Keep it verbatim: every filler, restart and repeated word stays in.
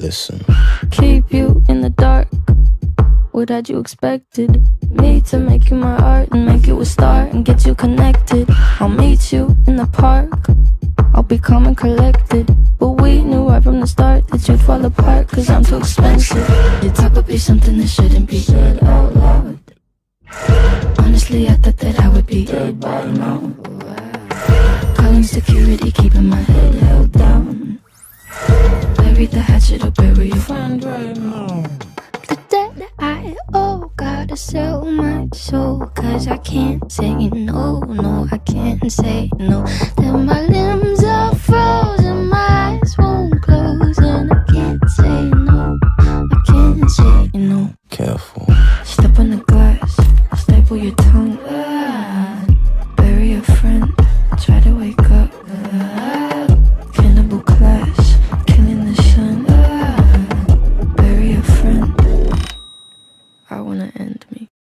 listen. Keep you in the dark. What had you expected? Me to make you my art and make you a star and get you connected. I'll meet you in the park. I'll be calm and collected. But we knew right from the start that you'd fall apart, cause I'm too expensive. Your talk would be something that shouldn't be said out loud. Honestly, I thought that I would be dead by now. Calling security, keeping my head held down. Bury the hatchet or bury your friend right now. The debt that I owe, gotta sell my soul, cause I can't say no, no, I can't say no. Then my limbs are frozen, my eyes won't close, and I can't say no, I can't say no. Careful. Step on the glass, staple your tongue. uh, Bury a friend, try to wake up. Cannibal clash, killing the sun. uh, Bury a friend. I wanna end me.